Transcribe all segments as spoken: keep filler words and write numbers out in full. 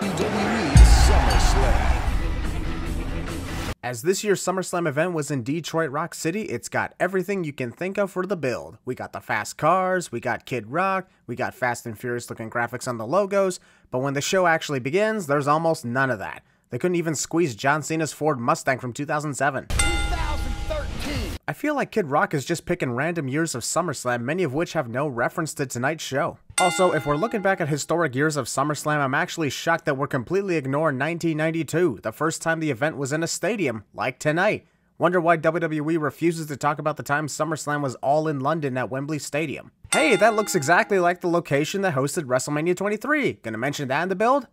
W W E SummerSlam. As this year's SummerSlam event was in Detroit, Rock City, it's got everything you can think of for the build. We got the fast cars, we got Kid Rock, we got Fast and Furious looking graphics on the logos, but when the show actually begins, there's almost none of that. They couldn't even squeeze John Cena's Ford Mustang from two thousand seven. I feel like Kid Rock is just picking random years of SummerSlam, many of which have no reference to tonight's show. Also, if we're looking back at historic years of SummerSlam, I'm actually shocked that we're completely ignoring nineteen ninety-two, the first time the event was in a stadium, like tonight. Wonder why W W E refuses to talk about the time SummerSlam was all in London at Wembley Stadium. Hey, that looks exactly like the location that hosted WrestleMania twenty-three. Gonna mention that in the build?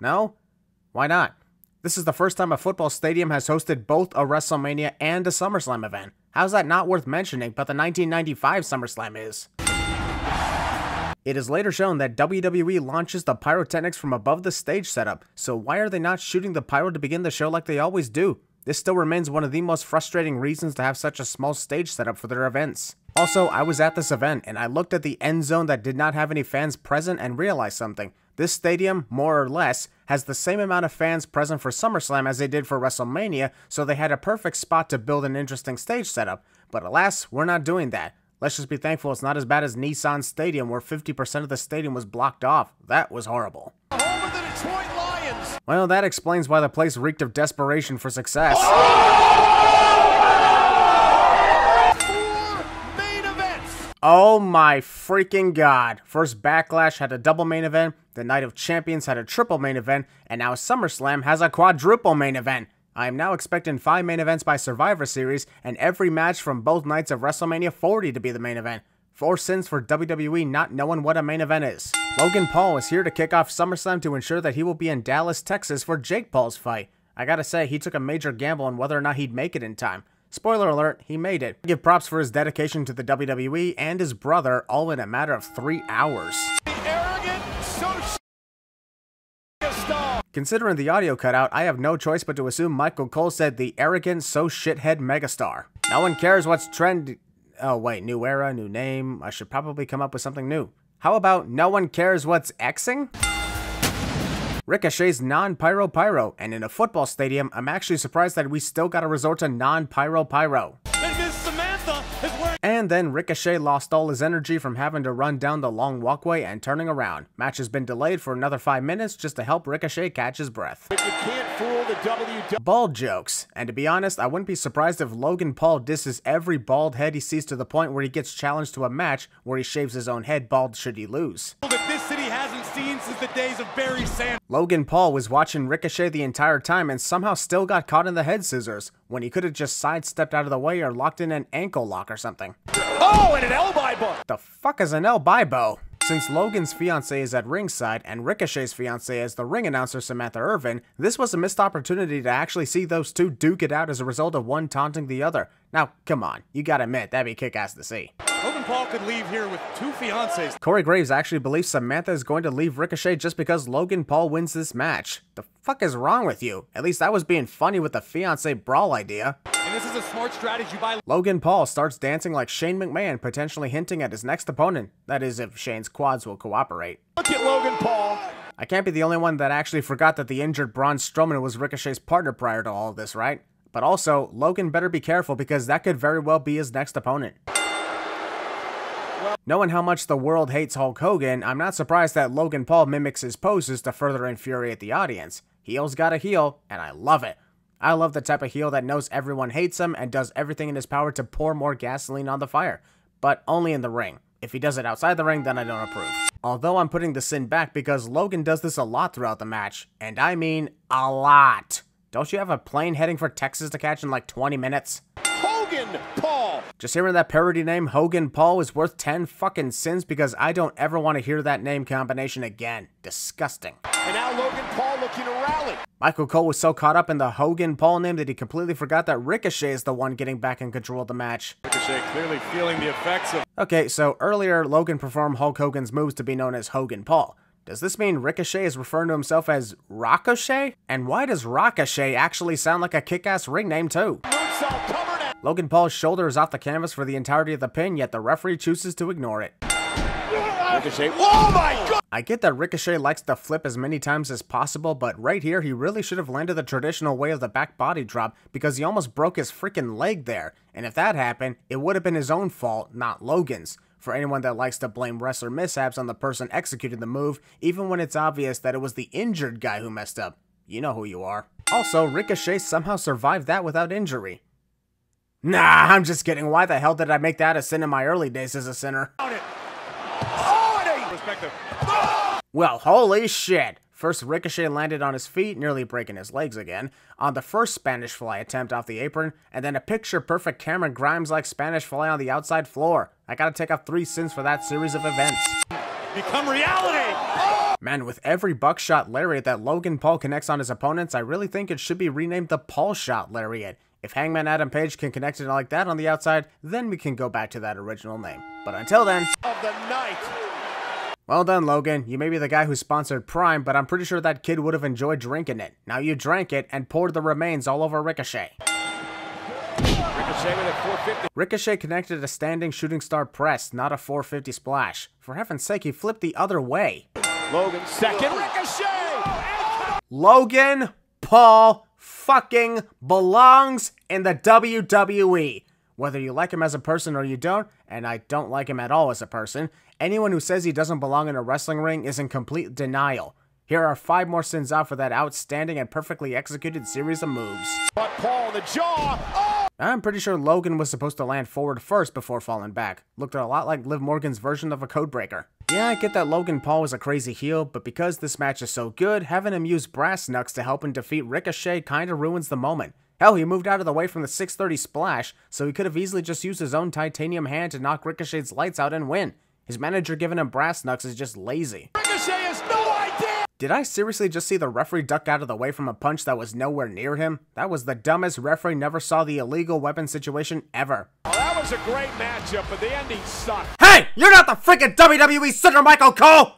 No? Why not? This is the first time a football stadium has hosted both a WrestleMania and a SummerSlam event. How's that not worth mentioning, but the nineteen ninety-five SummerSlam is? It is later shown that W W E launches the pyrotechnics from above the stage setup, so why are they not shooting the pyro to begin the show like they always do? This still remains one of the most frustrating reasons to have such a small stage setup for their events. Also, I was at this event, and I looked at the end zone that did not have any fans present and realized something. This stadium, more or less, has the same amount of fans present for SummerSlam as they did for WrestleMania, so they had a perfect spot to build an interesting stage setup. But alas, we're not doing that. Let's just be thankful it's not as bad as Nissan Stadium, where fifty percent of the stadium was blocked off. That was horrible. Home of the Detroit Lions. Well, that explains why the place reeked of desperation for success. Oh my freaking god. First Backlash had a double main event, the Night of Champions had a triple main event, and now SummerSlam has a quadruple main event. I am now expecting five main events by Survivor Series and every match from both nights of WrestleMania forty to be the main event. Four sins for W W E not knowing what a main event is. Logan Paul is here to kick off SummerSlam to ensure that he will be in Dallas, Texas for Jake Paul's fight. I gotta say, he took a major gamble on whether or not he'd make it in time. Spoiler alert, he made it. Give props for his dedication to the W W E and his brother, all in a matter of three hours. Arrogant, so shit. Considering the audio cutout, I have no choice but to assume Michael Cole said the arrogant, so shithead megastar. No one cares what's trendy. Oh wait, new era, new name. I should probably come up with something new. How about no one cares what's Xing? Ricochet's non-pyro pyro, and in a football stadium, I'm actually surprised that we still gotta resort to non-pyro pyro. And Miss Samantha is wearing— and then Ricochet lost all his energy from having to run down the long walkway and turning around. Match has been delayed for another five minutes just to help Ricochet catch his breath. But you can't fool the W W E. Bald jokes, and to be honest, I wouldn't be surprised if Logan Paul disses every bald head he sees to the point where he gets challenged to a match where he shaves his own head bald should he lose. Since the days of Barry Sanders. Logan Paul was watching Ricochet the entire time and somehow still got caught in the head scissors when he could have just sidestepped out of the way or locked in an ankle lock or something. Oh, and an elbow! The fuck is an elbow? Since Logan's fiance is at ringside and Ricochet's fiance is the ring announcer Samantha Irvin, this was a missed opportunity to actually see those two duke it out as a result of one taunting the other. Now, come on, you gotta admit, that'd be kick-ass to see. Logan Paul could leave here with two fiancés. Corey Graves actually believes Samantha is going to leave Ricochet just because Logan Paul wins this match. The fuck is wrong with you? At least I was being funny with the fiancé brawl idea. And this is a smart strategy by— Logan Paul starts dancing like Shane McMahon, potentially hinting at his next opponent. That is, if Shane's quads will cooperate. Look at Logan Paul. I can't be the only one that actually forgot that the injured Braun Strowman was Ricochet's partner prior to all of this, right? But also, Logan better be careful because that could very well be his next opponent. Knowing how much the world hates Hulk Hogan, I'm not surprised that Logan Paul mimics his poses to further infuriate the audience. Heels gotta heel, and I love it. I love the type of heel that knows everyone hates him and does everything in his power to pour more gasoline on the fire. But only in the ring. If he does it outside the ring, then I don't approve. Although I'm putting the sin back because Logan does this a lot throughout the match. And I mean, a lot. Don't you have a plane heading for Texas to catch in like twenty minutes? Hogan Paul! Just hearing that parody name, Hogan Paul, is worth ten fucking sins because I don't ever want to hear that name combination again. Disgusting. And now Logan Paul looking to rally. Michael Cole was so caught up in the Hogan Paul name that he completely forgot that Ricochet is the one getting back in control of the match. Ricochet clearly feeling the effects of— okay, so earlier Logan performed Hulk Hogan's moves to be known as Hogan Paul. Does this mean Ricochet is referring to himself as Ricochet? And why does Ricochet actually sound like a kick-ass ring name too? Logan Paul's shoulder is off the canvas for the entirety of the pin, yet the referee chooses to ignore it. Ricochet. Oh my god! I get that Ricochet likes to flip as many times as possible, but right here he really should have landed the traditional way of the back body drop because he almost broke his freaking leg there, and if that happened, it would have been his own fault, not Logan's. For anyone that likes to blame wrestler mishaps on the person executing the move, even when it's obvious that it was the injured guy who messed up, you know who you are. Also, Ricochet somehow survived that without injury. Nah, I'm just kidding. Why the hell did I make that a sin in my early days as a sinner? Well, holy shit! First, Ricochet landed on his feet, nearly breaking his legs again, on the first Spanish Fly attempt off the apron, and then a picture-perfect Cameron Grimes-like Spanish Fly on the outside floor. I gotta take off three sins for that series of events. Become reality! Oh! Man, with every buckshot lariat that Logan Paul connects on his opponents, I really think it should be renamed the Paul Shot Lariat. If Hangman Adam Page can connect it like that on the outside, then we can go back to that original name. But until then... Of the night. Well done, Logan. You may be the guy who sponsored Prime, but I'm pretty sure that kid would have enjoyed drinking it. Now you drank it and poured the remains all over Ricochet. Ricochet with a four fifty. Ricochet connected a standing shooting star press, not a four fifty splash. For heaven's sake, he flipped the other way. Logan, second. Ricochet! Logan Paul fucking belongs in the W W E. Whether you like him as a person or you don't, and I don't like him at all as a person, anyone who says he doesn't belong in a wrestling ring is in complete denial. Here are five more sins out for that outstanding and perfectly executed series of moves. But Paul, the jaw! Oh! I'm pretty sure Logan was supposed to land forward first before falling back. Looked a lot like Liv Morgan's version of a codebreaker. Yeah, I get that Logan Paul is a crazy heel, but because this match is so good, having him use brass knucks to help him defeat Ricochet kinda ruins the moment. Hell, he moved out of the way from the six thirty splash, so he could have easily just used his own titanium hand to knock Ricochet's lights out and win. His manager giving him brass knucks is just lazy. Ricochet has no idea! Did I seriously just see the referee duck out of the way from a punch that was nowhere near him? That was the dumbest referee never saw the illegal weapon situation ever. Oh, that was a great matchup, but the ending sucked. Hey! You're not the freaking W W E Center Michael Cole!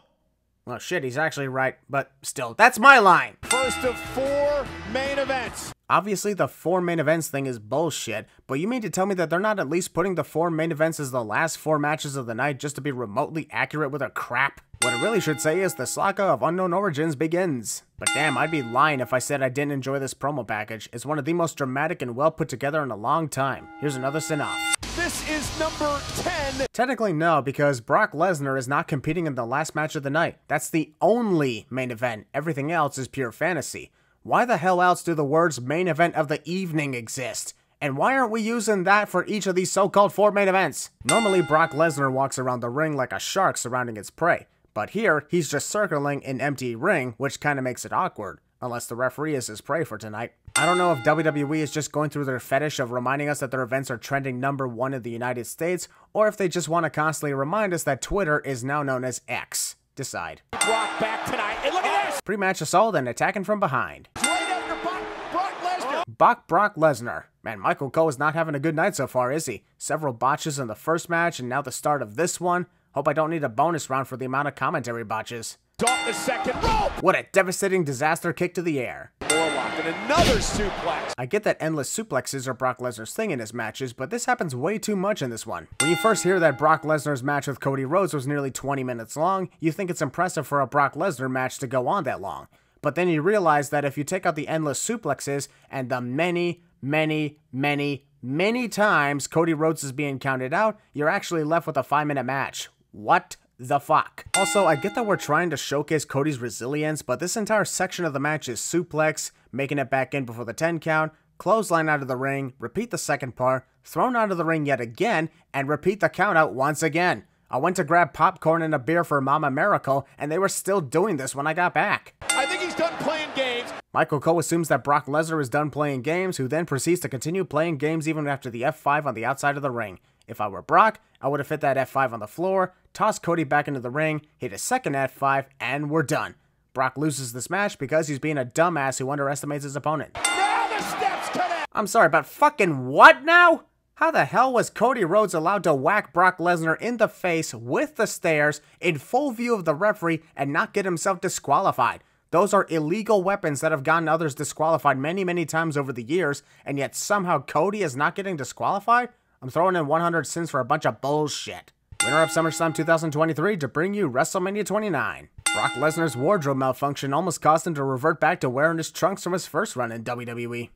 Well, shit, he's actually right, but still, that's my line. First of four main events. Obviously, the four main events thing is bullshit, but you mean to tell me that they're not at least putting the four main events as the last four matches of the night just to be remotely accurate with their crap? What I really should say is the saga of unknown origins begins. But damn, I'd be lying if I said I didn't enjoy this promo package. It's one of the most dramatic and well put together in a long time. Here's another sin off. This is number ten! Technically no, because Brock Lesnar is not competing in the last match of the night. That's the only main event. Everything else is pure fantasy. Why the hell else do the words main event of the evening exist? And why aren't we using that for each of these so-called four main events? Normally Brock Lesnar walks around the ring like a shark surrounding its prey, but here he's just circling an empty ring, which kinda makes it awkward. Unless the referee is his prey for tonight. I don't know if W W E is just going through their fetish of reminding us that their events are trending number one in the United States, or if they just want to constantly remind us that Twitter is now known as X. Decide. Brock back tonight, and look at this! Pre-match assault and attacking from behind. Straight after Brock, Brock Lesnar! Bach Brock Lesnar. Man, Michael Cole is not having a good night so far, is he? Several botches in the first match, and now the start of this one. Hope I don't need a bonus round for the amount of commentary botches. Off the second rope. What a devastating disaster kick to the air. Warlock and another suplex. I get that endless suplexes are Brock Lesnar's thing in his matches, but this happens way too much in this one. When you first hear that Brock Lesnar's match with Cody Rhodes was nearly twenty minutes long, you think it's impressive for a Brock Lesnar match to go on that long. But then you realize that if you take out the endless suplexes and the many, many, many, many times Cody Rhodes is being counted out, you're actually left with a five minute match. What? The fuck. Also, I get that we're trying to showcase Cody's resilience, but this entire section of the match is suplex, making it back in before the ten count, clothesline out of the ring, repeat the second part, thrown out of the ring yet again, and repeat the count out once again. I went to grab popcorn and a beer for Mama Miracle, and they were still doing this when I got back. I think he's done playing games. Michael Cole assumes that Brock Lesnar is done playing games, who then proceeds to continue playing games even after the F five on the outside of the ring. If I were Brock, I would have hit that F five on the floor, tossed Cody back into the ring, hit a second F five, and we're done. Brock loses this match because he's being a dumbass who underestimates his opponent. Now the steps connect. I'm sorry, but fucking what now? How the hell was Cody Rhodes allowed to whack Brock Lesnar in the face with the stairs in full view of the referee and not get himself disqualified? Those are illegal weapons that have gotten others disqualified many, many times over the years, and yet somehow Cody is not getting disqualified? I'm throwing in one hundred sins for a bunch of bullshit. Winner of SummerSlam two thousand twenty-three to bring you WrestleMania twenty-nine. Brock Lesnar's wardrobe malfunction almost caused him to revert back to wearing his trunks from his first run in W W E.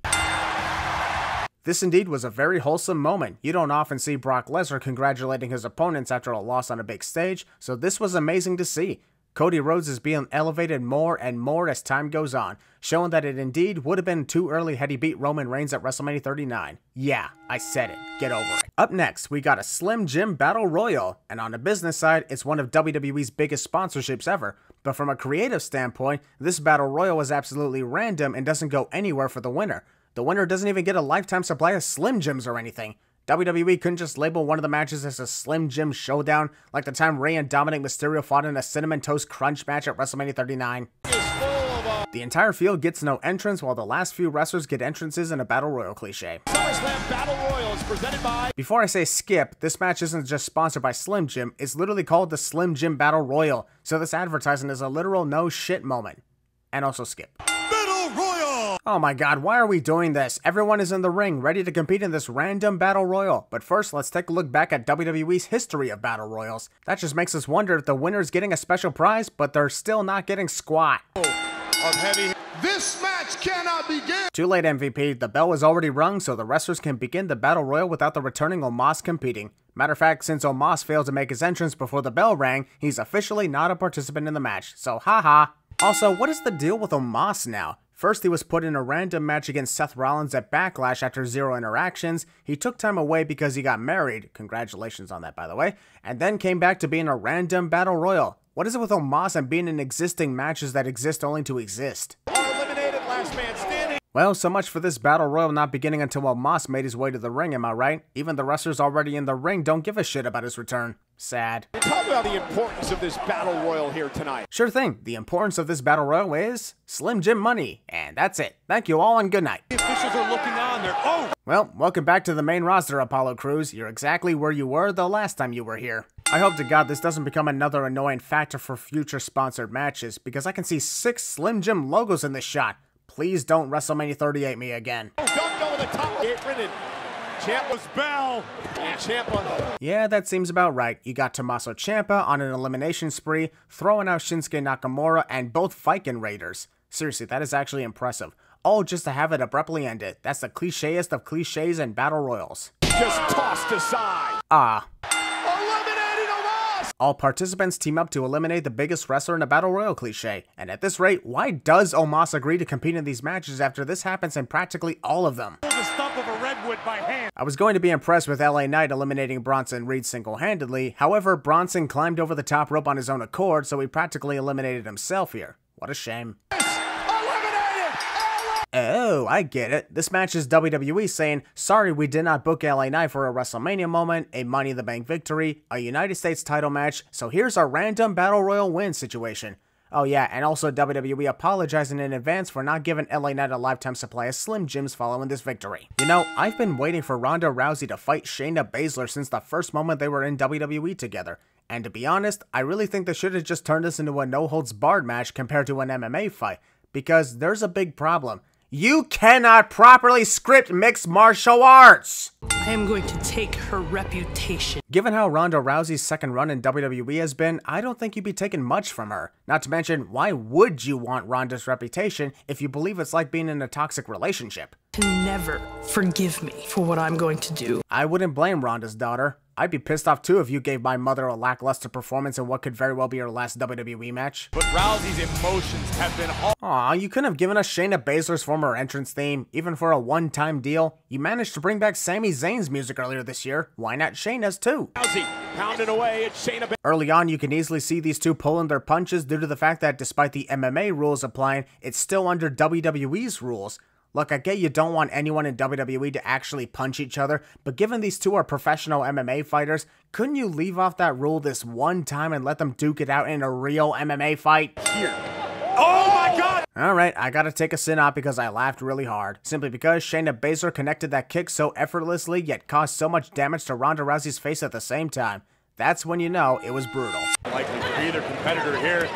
This indeed was a very wholesome moment. You don't often see Brock Lesnar congratulating his opponents after a loss on a big stage, so this was amazing to see. Cody Rhodes is being elevated more and more as time goes on, showing that it indeed would have been too early had he beat Roman Reigns at WrestleMania thirty-nine. Yeah, I said it. Get over it. Up next, we got a Slim Jim Battle Royal, and on the business side, it's one of W W E's biggest sponsorships ever. But from a creative standpoint, this Battle Royal is absolutely random and doesn't go anywhere for the winner. The winner doesn't even get a lifetime supply of Slim Jims or anything. W W E couldn't just label one of the matches as a Slim Jim showdown, like the time Rey and Dominic Mysterio fought in a Cinnamon Toast Crunch match at WrestleMania thirty-nine. The entire field gets no entrance, while the last few wrestlers get entrances in a Battle Royal cliche. SummerSlam Battle Royal is presented by... Before I say skip, this match isn't just sponsored by Slim Jim, it's literally called the Slim Jim Battle Royal, so this advertising is a literal no shit moment. And also skip. Oh my god, why are we doing this? Everyone is in the ring, ready to compete in this random Battle Royal. But first, let's take a look back at W W E's history of Battle Royals. That just makes us wonder if the winner's getting a special prize, but they're still not getting squat. This match cannot begin! Too late, M V P. The bell is already rung, so the wrestlers can begin the Battle Royal without the returning Omos competing. Matter of fact, since Omos failed to make his entrance before the bell rang, he's officially not a participant in the match, so haha. Also, what is the deal with Omos now? First, he was put in a random match against Seth Rollins at Backlash after zero interactions. He took time away because he got married. Congratulations on that, by the way. And then came back to being a random Battle Royal. What is it with Omos and being in existing matches that exist only to exist? Eliminated, last man standing. Well, so much for this Battle Royal not beginning until Omos made his way to the ring, am I right? Even the wrestlers already in the ring don't give a shit about his return. Sad. Talk about the importance of this Battle Royal here tonight. Sure thing. The importance of this Battle Royal is Slim Jim money. And that's it. Thank you all and good night. The officials are looking on. They're oh. Well, welcome back to the main roster, Apollo Crews. You're exactly where you were the last time you were here. I hope to God this doesn't become another annoying factor for future sponsored matches, because I can see six Slim Jim logos in this shot. Please don't WrestleMania thirty-eight me again. Oh, don't go to the top gate printed. Ciampa's bell. And Ciampa. Yeah, that seems about right. You got Tommaso Ciampa on an elimination spree, throwing out Shinsuke Nakamura and both Viking Raiders. Seriously, that is actually impressive. All just to have it abruptly ended. That's the clichéest of clichés in battle royals. Just tossed aside. Ah. Eliminating Omos. All participants team up to eliminate the biggest wrestler in a battle royal cliché. And at this rate, why does Omos agree to compete in these matches after this happens in practically all of them? Of a redwood by hand. I was going to be impressed with L A Knight eliminating Bronson Reed single-handedly, however, Bronson climbed over the top rope on his own accord, so he practically eliminated himself here. What a shame. Oh, I get it. This match is W W E saying, sorry we did not book L A Knight for a WrestleMania moment, a Money in the Bank victory, a United States title match, so here's our random Battle Royal win situation. Oh yeah, and also W W E apologizing in advance for not giving L A Knight a lifetime supply of Slim Jims following this victory. You know, I've been waiting for Ronda Rousey to fight Shayna Baszler since the first moment they were in W W E together. And to be honest, I really think they should have just turned this into a no-holds-barred match compared to an M M A fight. Because there's a big problem. You cannot properly script mixed martial arts! I am going to take her reputation. Given how Ronda Rousey's second run in W W E has been, I don't think you'd be taking much from her. Not to mention, why would you want Ronda's reputation if you believe it's like being in a toxic relationship? To never forgive me for what I'm going to do. I wouldn't blame Ronda's daughter. I'd be pissed off too if you gave my mother a lackluster performance in what could very well be her last W W E match. But Rousey's emotions have been all- Aw, you couldn't have given us Shayna Baszler's former entrance theme, even for a one-time deal. You managed to bring back Sami Zayn's music earlier this year. Why not Shayna's too? Rousey pounded away at Shayna. Early on, you can easily see these two pulling their punches due to the fact that despite the M M A rules applying, it's still under W W E's rules. Look, I get you don't want anyone in W W E to actually punch each other, but given these two are professional M M A fighters, couldn't you leave off that rule this one time and let them duke it out in a real M M A fight? Here. Oh my god! Alright, I gotta take a sin out because I laughed really hard. Simply because Shayna Baszler connected that kick so effortlessly, yet caused so much damage to Ronda Rousey's face at the same time. That's when you know it was brutal. Likely to be their competitor here.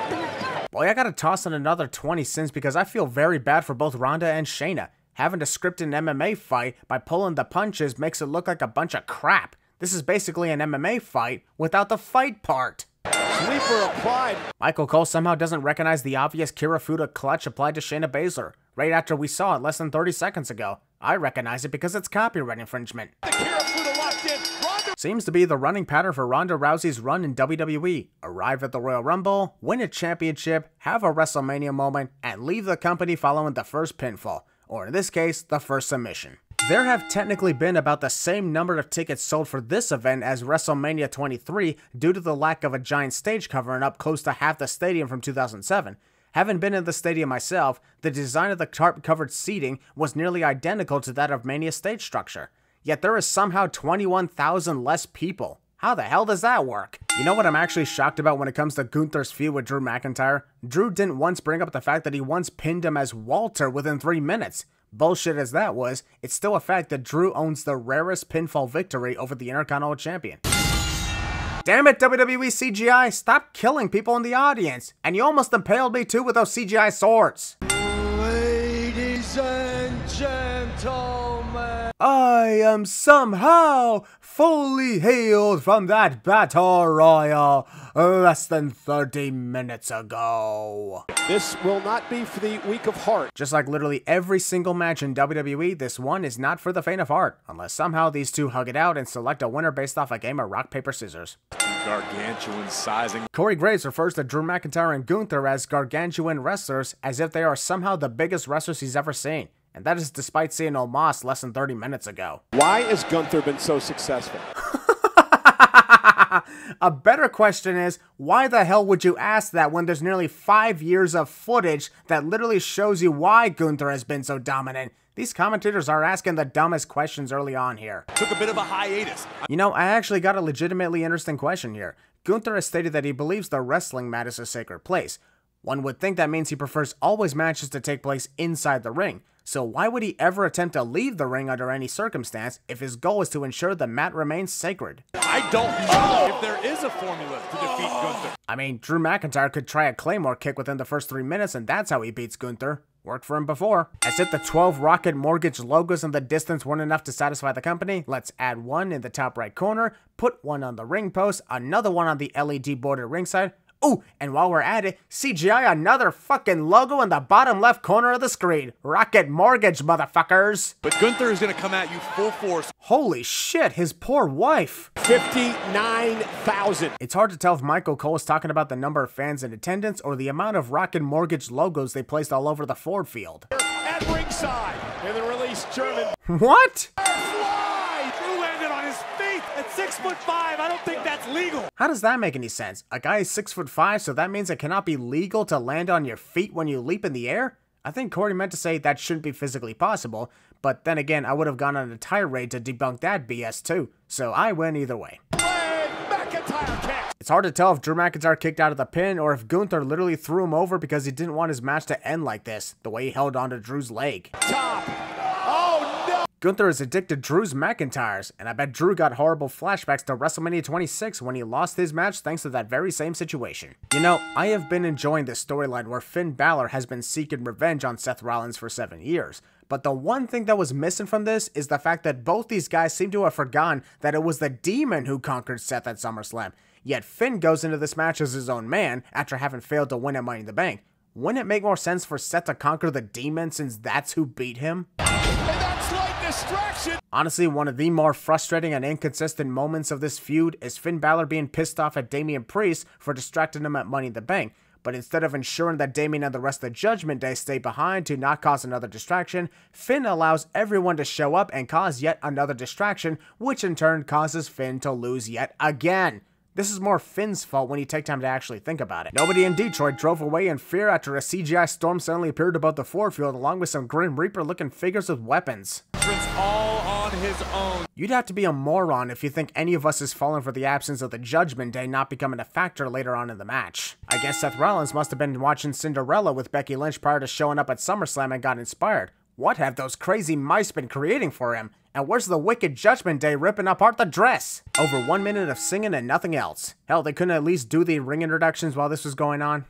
Boy, I gotta toss in another twenty cents because I feel very bad for both Ronda and Shayna. Having to script an M M A fight by pulling the punches makes it look like a bunch of crap. This is basically an M M A fight without the fight part. Sleeper applied. Michael Cole somehow doesn't recognize the obvious Kirifuda clutch applied to Shayna Baszler right after we saw it less than thirty seconds ago. I recognize it because it's copyright infringement. The Kirifuda locked in. Ronda seems to be the running pattern for Ronda Rousey's run in W W E. Arrive at the Royal Rumble, win a championship, have a WrestleMania moment, and leave the company following the first pinfall, or in this case, the first submission. There have technically been about the same number of tickets sold for this event as WrestleMania twenty-three due to the lack of a giant stage covering up close to half the stadium from two thousand seven. Having been in the stadium myself, the design of the tarp-covered seating was nearly identical to that of Mania's stage structure. Yet there is somehow twenty-one thousand less people. How the hell does that work? You know what I'm actually shocked about when it comes to Gunther's feud with Drew McIntyre? Drew didn't once bring up the fact that he once pinned him as Walter within three minutes. Bullshit as that was, it's still a fact that Drew owns the rarest pinfall victory over the Intercontinental Champion. Damn it, W W E C G I, stop killing people in the audience! And you almost impaled me too with those C G I swords! Ladies and gentlemen, I am somehow fully healed from that battle royal less than thirty minutes ago. This will not be for the weak of heart. Just like literally every single match in W W E, this one is not for the faint of heart, unless somehow these two hug it out and select a winner based off a game of rock, paper, scissors. Gargantuan sizing. Corey Graves refers to Drew McIntyre and Gunther as gargantuan wrestlers as if they are somehow the biggest wrestlers he's ever seen. And that is despite seeing Omos less than thirty minutes ago. Why has Gunther been so successful? A better question is, why the hell would you ask that when there's nearly five years of footage that literally shows you why Gunther has been so dominant? These commentators are asking the dumbest questions early on here. Took a bit of a hiatus. You know, I actually got a legitimately interesting question here. Gunther has stated that he believes the wrestling mat is a sacred place. One would think that means he prefers always matches to take place inside the ring. So why would he ever attempt to leave the ring under any circumstance if his goal is to ensure the mat remains sacred? I don't know if there is a formula to defeat Gunther. I mean, Drew McIntyre could try a Claymore kick within the first three minutes and that's how he beats Gunther. Worked for him before. As if the twelve Rocket Mortgage logos in the distance weren't enough to satisfy the company, let's add one in the top right corner, put one on the ring post, another one on the L E D board at ringside. Ooh, and while we're at it, C G I another fucking logo in the bottom left corner of the screen. Rocket Mortgage, motherfuckers. But Gunther is gonna come at you full force. Holy shit, his poor wife. fifty-nine thousand. It's hard to tell if Michael Cole is talking about the number of fans in attendance or the amount of Rocket Mortgage logos they placed all over the Ford Field. At ringside, and the release German. What? At six foot five, I don't think that's legal. How does that make any sense? A guy is six foot five, so that means it cannot be legal to land on your feet when you leap in the air? I think Corey meant to say that shouldn't be physically possible, but then again, I would have gone on a tirade to debunk that B S too, so I win either way. Hey, McIntyre kick. It's hard to tell if Drew McIntyre kicked out of the pin or if Gunther literally threw him over because he didn't want his match to end like this, the way he held onto Drew's leg. Top. Gunther is addicted to Drew's McIntyres, and I bet Drew got horrible flashbacks to WrestleMania twenty-six when he lost his match thanks to that very same situation. You know, I have been enjoying this storyline where Finn Balor has been seeking revenge on Seth Rollins for seven years, but the one thing that was missing from this is the fact that both these guys seem to have forgotten that it was the demon who conquered Seth at SummerSlam, yet Finn goes into this match as his own man after having failed to win at Money in the Bank. Wouldn't it make more sense for Seth to conquer the demon since that's who beat him? Honestly, one of the more frustrating and inconsistent moments of this feud is Finn Balor being pissed off at Damian Priest for distracting him at Money in the Bank, but instead of ensuring that Damian and the rest of Judgment Day stay behind to not cause another distraction, Finn allows everyone to show up and cause yet another distraction, which in turn causes Finn to lose yet again. This is more Finn's fault when you take time to actually think about it. Nobody in Detroit drove away in fear after a C G I storm suddenly appeared above the Ford Field along with some Grim Reaper looking figures with weapons. It's all on his own. You'd have to be a moron if you think any of us is falling for the absence of the Judgment Day not becoming a factor later on in the match. I guess Seth Rollins must have been watching Cinderella with Becky Lynch prior to showing up at SummerSlam and got inspired. What have those crazy mice been creating for him? And where's the wicked Judgment Day ripping apart the dress? Over one minute of singing and nothing else. Hell, they couldn't at least do the ring introductions while this was going on.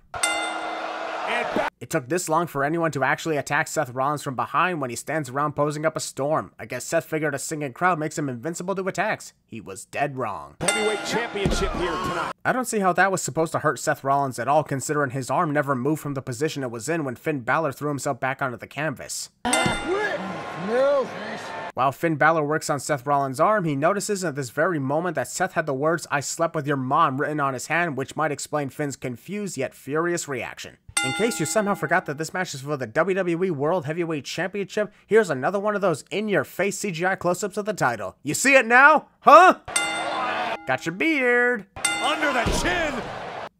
It took this long for anyone to actually attack Seth Rollins from behind when he stands around posing up a storm. I guess Seth figured a singing crowd makes him invincible to attacks. He was dead wrong. Heavyweight championship here tonight. I don't see how that was supposed to hurt Seth Rollins at all, considering his arm never moved from the position it was in when Finn Balor threw himself back onto the canvas. No. While Finn Balor works on Seth Rollins' arm, he notices at this very moment that Seth had the words, "I slept with your mom," written on his hand, which might explain Finn's confused yet furious reaction. In case you somehow forgot that this match is for the W W E World Heavyweight Championship, here's another one of those in-your-face C G I close-ups of the title. You see it now? Huh? Got your beard! Under the chin!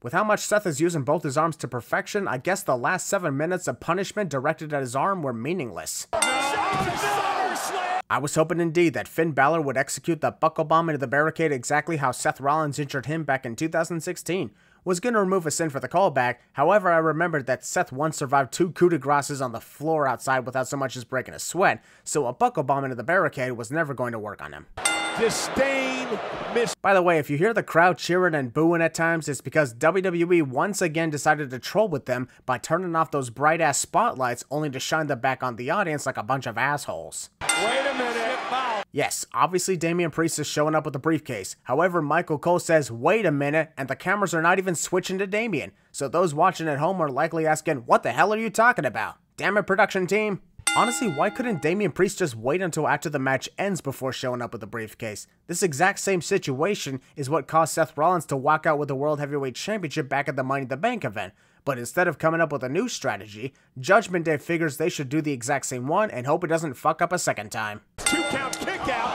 With how much Seth is using both his arms to perfection, I guess the last seven minutes of punishment directed at his arm were meaningless. I was hoping indeed that Finn Balor would execute the buckle bomb into the barricade exactly how Seth Rollins injured him back in two thousand sixteen. Was going to remove a sin for the callback, however I remembered that Seth once survived two coup de graces on the floor outside without so much as breaking a sweat, so a buckle bomb into the barricade was never going to work on him. Disdain miss. By the way, if you hear the crowd cheering and booing at times, it's because W W E once again decided to troll with them by turning off those bright-ass spotlights only to shine them back on the audience like a bunch of assholes. Wait a minute. Yes, obviously Damian Priest is showing up with a briefcase. However, Michael Cole says, "Wait a minute," and the cameras are not even switching to Damian. So those watching at home are likely asking, "What the hell are you talking about? Damn it, production team." Honestly, why couldn't Damian Priest just wait until after the match ends before showing up with the briefcase? This exact same situation is what caused Seth Rollins to walk out with the World Heavyweight Championship back at the Money in the Bank event. But instead of coming up with a new strategy, Judgment Day figures they should do the exact same one and hope it doesn't fuck up a second time. Two count kick out.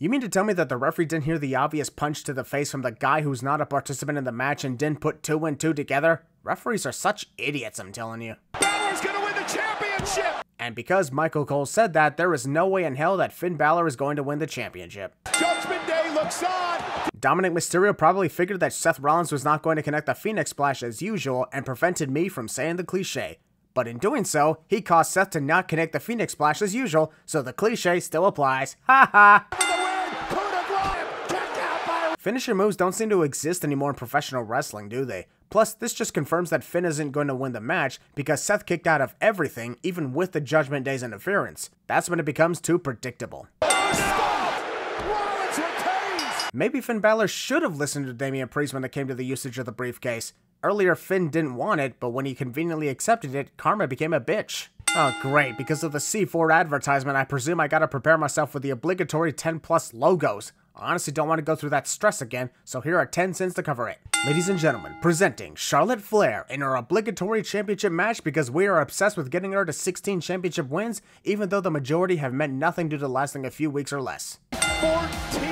You mean to tell me that the referee didn't hear the obvious punch to the face from the guy who's not a participant in the match and didn't put two and two together? Referees are such idiots, I'm telling you. Balor's gonna win the championship! And because Michael Cole said that, there is no way in hell that Finn Balor is going to win the championship. Judgment Day looks on! Dominic Mysterio probably figured that Seth Rollins was not going to connect the Phoenix Splash as usual and prevented me from saying the cliche. But in doing so, he caused Seth to not connect the Phoenix Splash as usual, so the cliche still applies. Ha ha! Finisher moves don't seem to exist anymore in professional wrestling, do they? Plus, this just confirms that Finn isn't going to win the match because Seth kicked out of everything, even with the Judgment Day's interference. That's when it becomes too predictable. Maybe Finn Balor should have listened to Damian Priest when it came to the usage of the briefcase. Earlier, Finn didn't want it, but when he conveniently accepted it, karma became a bitch. Oh great, because of the C four advertisement, I presume I gotta prepare myself with the obligatory ten plus logos. I honestly don't want to go through that stress again, so here are ten cents to cover it. Ladies and gentlemen, presenting Charlotte Flair in her obligatory championship match because we are obsessed with getting her to sixteen championship wins, even though the majority have meant nothing due to lasting a few weeks or less. fourteen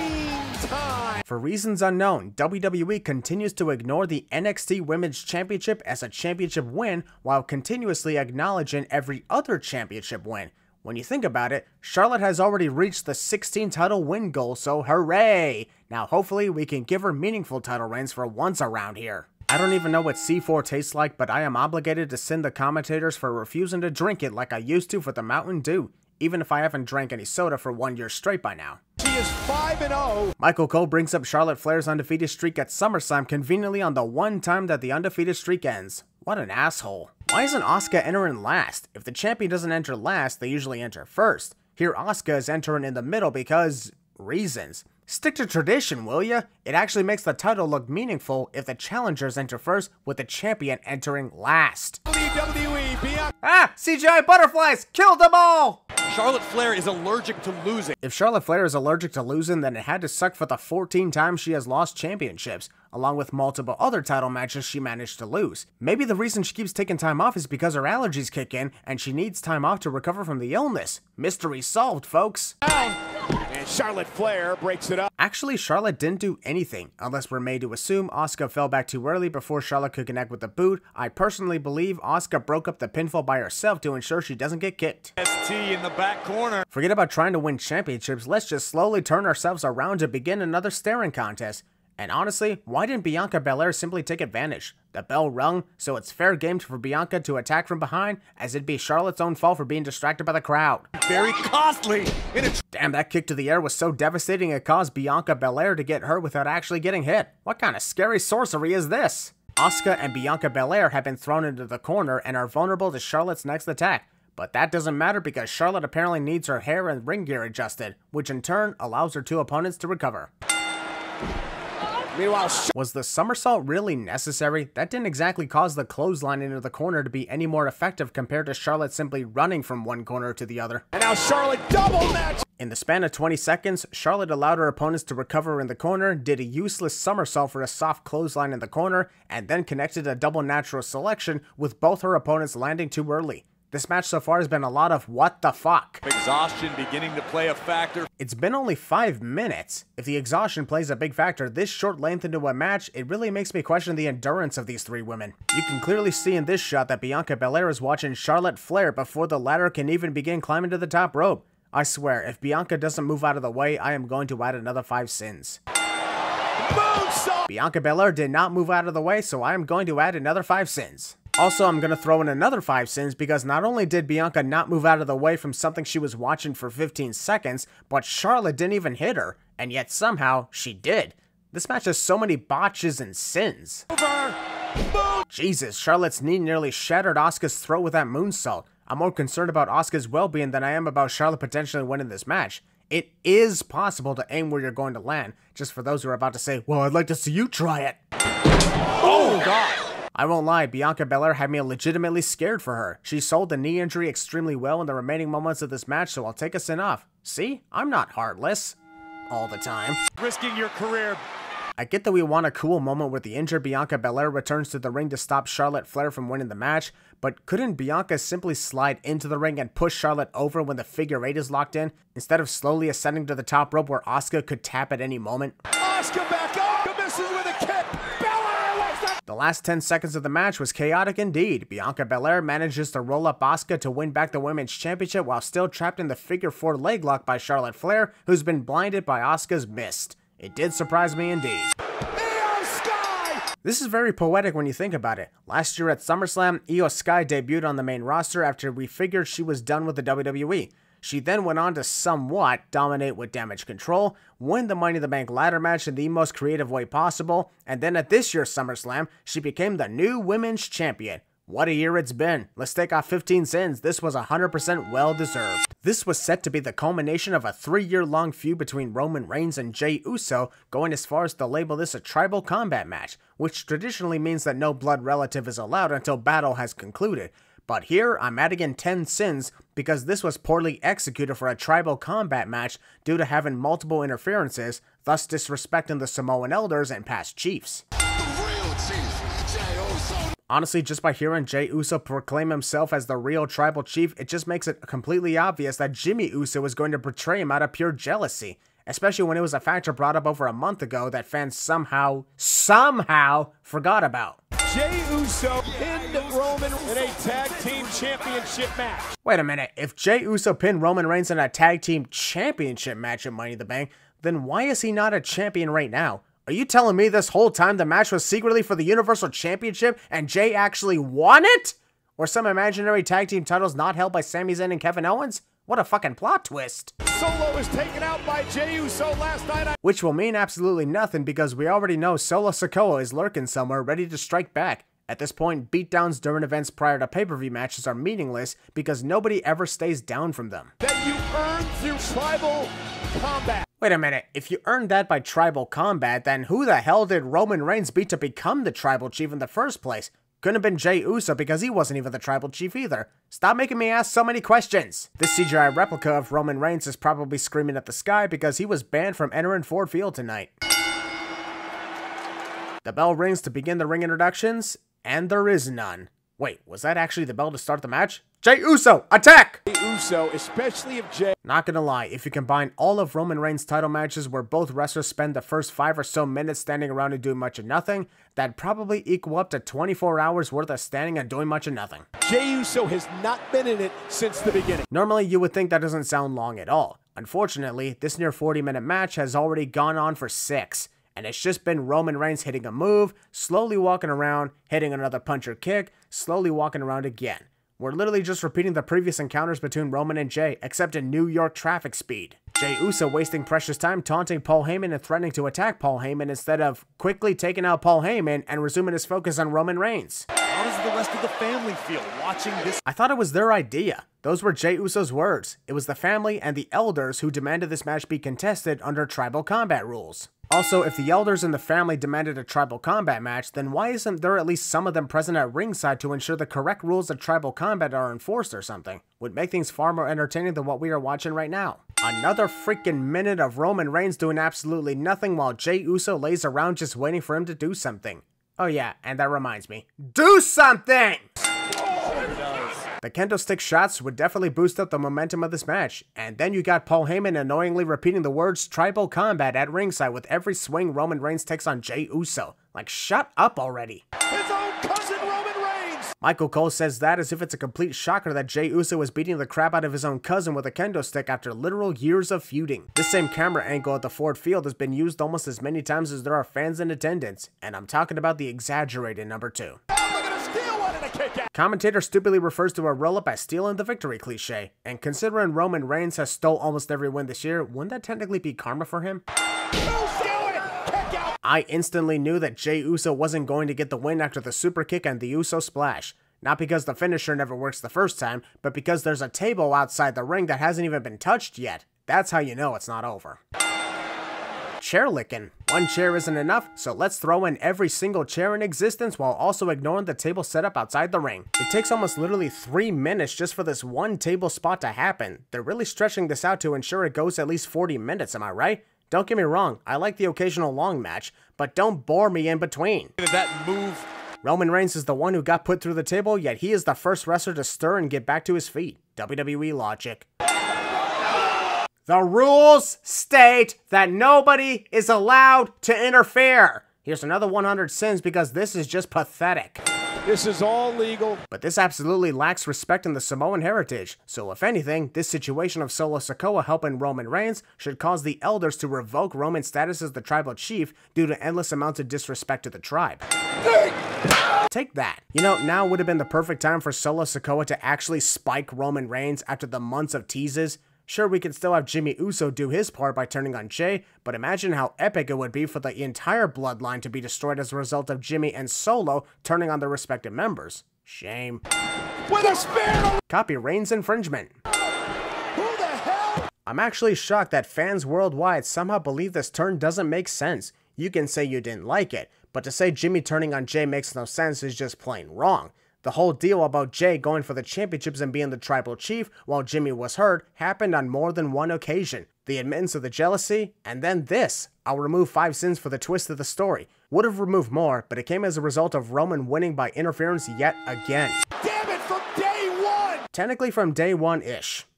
For reasons unknown, W W E continues to ignore the N X T Women's Championship as a championship win while continuously acknowledging every other championship win. When you think about it, Charlotte has already reached the sixteen title win goal, so hooray! Now hopefully we can give her meaningful title reigns for once around here. I don't even know what C four tastes like, but I am obligated to send the commentators for refusing to drink it like I used to for the Mountain Dew, even if I haven't drank any soda for one year straight by now. She is five and oh. Michael Cole brings up Charlotte Flair's undefeated streak at SummerSlam conveniently on the one time that the undefeated streak ends. What an asshole. Why isn't Asuka entering last? If the champion doesn't enter last, they usually enter first. Here Asuka is entering in the middle because... reasons. Stick to tradition, will ya? It actually makes the title look meaningful if the challengers enter first, with the champion entering last. W W E, ah! C G I butterflies! Kill them all! Charlotte Flair is allergic to losing. If Charlotte Flair is allergic to losing, then it had to suck for the fourteen times she has lost championships, along with multiple other title matches she managed to lose. Maybe the reason she keeps taking time off is because her allergies kick in, and she needs time off to recover from the illness. Mystery solved, folks. And Charlotte Flair breaks it up. Actually, Charlotte didn't do anything, unless we're made to assume Asuka fell back too early before Charlotte could connect with the boot. I personally believe Asuka broke up the pinfall by herself to ensure she doesn't get kicked. S T in the back corner. Forget about trying to win championships, let's just slowly turn ourselves around to begin another staring contest. And honestly, why didn't Bianca Belair simply take advantage? The bell rung, so it's fair game for Bianca to attack from behind, as it'd be Charlotte's own fault for being distracted by the crowd. Very costly! In a Damn, that kick to the air was so devastating it caused Bianca Belair to get hurt without actually getting hit. What kind of scary sorcery is this? Asuka and Bianca Belair have been thrown into the corner and are vulnerable to Charlotte's next attack, but that doesn't matter because Charlotte apparently needs her hair and ring gear adjusted, which in turn allows her two opponents to recover. Meanwhile, was the somersault really necessary? That didn't exactly cause the clothesline into the corner to be any more effective compared to Charlotte simply running from one corner to the other. And now Charlotte double match! In the span of twenty seconds, Charlotte allowed her opponents to recover in the corner, did a useless somersault for a soft clothesline in the corner, and then connected a double natural selection with both her opponents landing too early. This match so far has been a lot of what the fuck. Exhaustion beginning to play a factor. It's been only five minutes. If the exhaustion plays a big factor this short length into a match, it really makes me question the endurance of these three women. You can clearly see in this shot that Bianca Belair is watching Charlotte Flair before the latter can even begin climbing to the top rope. I swear, if Bianca doesn't move out of the way, I am going to add another five sins. Moonsault! Bianca Belair did not move out of the way, so I am going to add another five sins. Also, I'm going to throw in another five sins because not only did Bianca not move out of the way from something she was watching for fifteen seconds, but Charlotte didn't even hit her, and yet somehow she did. This match has so many botches and sins. Over. Jesus, Charlotte's knee nearly shattered Asuka's throat with that moonsault. I'm more concerned about Asuka's well-being than I am about Charlotte potentially winning this match. It is possible to aim where you're going to land, just for those who are about to say, well, I'd like to see you try it. Oh, God. I won't lie, Bianca Belair had me legitimately scared for her. She sold the knee injury extremely well in the remaining moments of this match, so I'll take a sin off. See? I'm not heartless. All the time. Risking your career. I get that we want a cool moment where the injured Bianca Belair returns to the ring to stop Charlotte Flair from winning the match, but couldn't Bianca simply slide into the ring and push Charlotte over when the figure eight is locked in, instead of slowly ascending to the top rope where Asuka could tap at any moment? Asuka back up! Misses with a kick! The last ten seconds of the match was chaotic indeed. Bianca Belair manages to roll up Asuka to win back the women's championship while still trapped in the figure four leg lock by Charlotte Flair, who's been blinded by Asuka's mist. It did surprise me indeed. Io Sky! This is very poetic when you think about it. Last year at SummerSlam, Io Sky debuted on the main roster after we figured she was done with the W W E. She then went on to somewhat dominate with Damage Control, win the Money in the Bank ladder match in the most creative way possible, and then at this year's SummerSlam, she became the new Women's Champion. What a year it's been. Let's take off fifteen sins. This was one hundred percent well-deserved. This was set to be the culmination of a three-year-long feud between Roman Reigns and Jey Uso, going as far as to label this a Tribal Combat match, which traditionally means that no blood relative is allowed until battle has concluded. But here, I'm adding in ten sins because this was poorly executed for a Tribal Combat match due to having multiple interferences, thus disrespecting the Samoan elders and past chiefs. The real chief, Jey Uso. Honestly, just by hearing Jey Uso proclaim himself as the real Tribal Chief, it just makes it completely obvious that Jimmy Uso was going to betray him out of pure jealousy, especially when it was a factor brought up over a month ago that fans somehow, SOMEHOW forgot about. Jey Uso pinned Roman in a tag team championship match. Wait a minute, if Jey Uso pinned Roman Reigns in a tag team championship match at Money in the Bank, then why is he not a champion right now? Are you telling me this whole time the match was secretly for the Universal Championship and Jey actually won it? Or some imaginary tag team titles not held by Sami Zayn and Kevin Owens? What a fucking plot twist. Solo was taken out by Jey Uso last night. I Which will mean absolutely nothing because we already know Solo Sikoa is lurking somewhere ready to strike back. At this point, beatdowns during events prior to pay-per-view matches are meaningless because nobody ever stays down from them. That you earned through Tribal Combat. Wait a minute, if you earned that by Tribal Combat, then who the hell did Roman Reigns beat to become the Tribal Chief in the first place? Couldn't have been Jey Uso because he wasn't even the Tribal Chief either. Stop making me ask so many questions. This C G I replica of Roman Reigns is probably screaming at the sky because he was banned from entering Ford Field tonight. The bell rings to begin the ring introductions, and there is none. Wait, was that actually the bell to start the match? Jey Uso, attack! Jey Uso, especially if Jey... Not gonna lie, if you combine all of Roman Reigns' title matches where both wrestlers spend the first five or so minutes standing around and doing much of nothing, that'd probably equal up to twenty-four hours worth of standing and doing much of nothing. Jey Uso has not been in it since the beginning. Normally, you would think that doesn't sound long at all. Unfortunately, this near forty minute match has already gone on for six. And it's just been Roman Reigns hitting a move, slowly walking around, hitting another punch or kick, slowly walking around again. We're literally just repeating the previous encounters between Roman and Jey, except in New York traffic speed. Jey Uso wasting precious time taunting Paul Heyman and threatening to attack Paul Heyman instead of quickly taking out Paul Heyman and resuming his focus on Roman Reigns. How does the rest of the family feel watching this? I thought it was their idea. Those were Jey Uso's words. It was the family and the elders who demanded this match be contested under Tribal Combat rules. Also, if the elders and the family demanded a Tribal Combat match, then why isn't there at least some of them present at ringside to ensure the correct rules of Tribal Combat are enforced or something? Would make things far more entertaining than what we are watching right now. Another freaking minute of Roman Reigns doing absolutely nothing while Jey Uso lays around just waiting for him to do something. Oh yeah, and that reminds me. Do something! The kendo stick shots would definitely boost up the momentum of this match. And then you got Paul Heyman annoyingly repeating the words Tribal Combat at ringside with every swing Roman Reigns takes on Jey Uso. Like, shut up already. His own cousin Roman Reigns! Michael Cole says that as if it's a complete shocker that Jey Uso was beating the crap out of his own cousin with a kendo stick after literal years of feuding. This same camera angle at the Ford Field has been used almost as many times as there are fans in attendance. And I'm talking about the exaggerated number two. Commentator stupidly refers to a roll-up as stealing the victory cliche, and considering Roman Reigns has stole almost every win this year, wouldn't that technically be karma for him? I instantly knew that Jey Uso wasn't going to get the win after the super kick and the Uso splash. Not because the finisher never works the first time, but because there's a table outside the ring that hasn't even been touched yet. That's how you know it's not over. Chair licking. One chair isn't enough, so let's throw in every single chair in existence while also ignoring the table setup outside the ring. It takes almost literally three minutes just for this one table spot to happen. They're really stretching this out to ensure it goes at least forty minutes, am I right? Don't get me wrong, I like the occasional long match, but don't bore me in between. That move. Roman Reigns is the one who got put through the table, yet he is the first wrestler to stir and get back to his feet. W W E logic. The rules state that nobody is allowed to interfere. Here's another one hundred sins because this is just pathetic. This is all legal. But this absolutely lacks respect in the Samoan heritage. So if anything, this situation of Solo Sikoa helping Roman Reigns should cause the elders to revoke Roman's status as the tribal chief due to endless amounts of disrespect to the tribe. Take that. You know, now would have been the perfect time for Solo Sikoa to actually spike Roman Reigns after the months of teases. Sure, we can still have Jimmy Uso do his part by turning on Jey, but imagine how epic it would be for the entire bloodline to be destroyed as a result of Jimmy and Solo turning on their respective members. Shame. With a spear! Copy Reigns infringement. Who the hell? I'm actually shocked that fans worldwide somehow believe this turn doesn't make sense. You can say you didn't like it, but to say Jimmy turning on Jey makes no sense is just plain wrong. The whole deal about Jey going for the championships and being the tribal chief while Jimmy was hurt happened on more than one occasion. The admittance of the jealousy, and then this. I'll remove five sins for the twist of the story. Would have removed more, but it came as a result of Roman winning by interference yet again. Damn it, from day one! Technically from day one-ish.